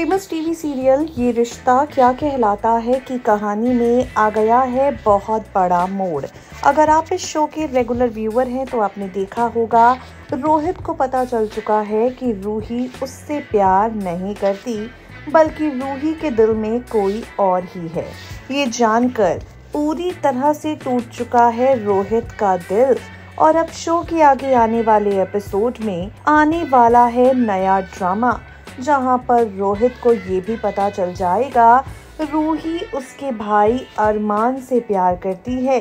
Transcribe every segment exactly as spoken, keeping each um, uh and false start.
Famous TV serial ये रिश्ता क्या कहलाता है की कहानी में आ गया है बहुत बड़ा मोड़। अगर आप इस शो के रेगुलर व्यूअर हैं तो आपने देखा होगा रोहित को पता चल चुका है कि रूही उससे प्यार नहीं करती बल्कि रूही के दिल में कोई और ही है। ये जानकर पूरी तरह से टूट चुका है रोहित का दिल और अब शो के आगे आने वाले एपिसोड में आने वाला है नया ड्रामा जहां पर रोहित को ये भी पता चल जाएगा रूही उसके भाई अरमान से प्यार करती है।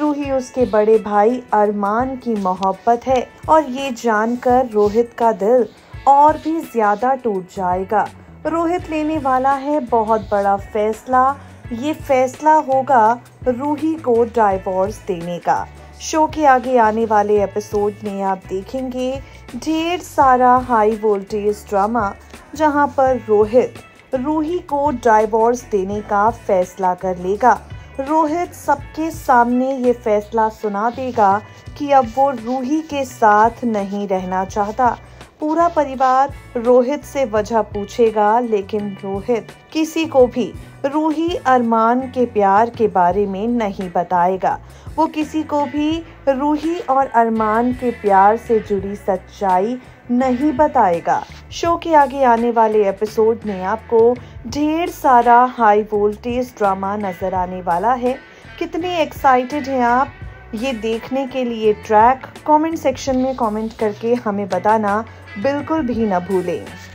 रूही उसके बड़े भाई अरमान की मोहब्बत है और ये जानकर रोहित का दिल और भी ज्यादा टूट जाएगा। रोहित लेने वाला है बहुत बड़ा फैसला। ये फैसला होगा रूही को डाइवोर्स देने का। शो के आगे आने वाले एपिसोड में आप देखेंगे ढेर सारा हाई वोल्टेज ड्रामा जहां पर रोहित रूही को डाइवोर्स देने का फैसला कर लेगा। रोहित सबके सामने ये फैसला सुना देगा कि अब वो रूही के साथ नहीं रहना चाहता। पूरा परिवार रोहित से वजह पूछेगा लेकिन रोहित किसी को भी रूही अरमान के प्यार के बारे में नहीं बताएगा। वो किसी को भी रूही और अरमान के प्यार से जुड़ी सच्चाई नहीं बताएगा। शो के आगे आने वाले एपिसोड में आपको ढेर सारा हाई वोल्टेज ड्रामा नजर आने वाला है। कितने एक्साइटेड हैं आप ये देखने के लिए? ट्रैक कमेंट सेक्शन में कमेंट करके हमें बताना बिल्कुल भी न भूलें।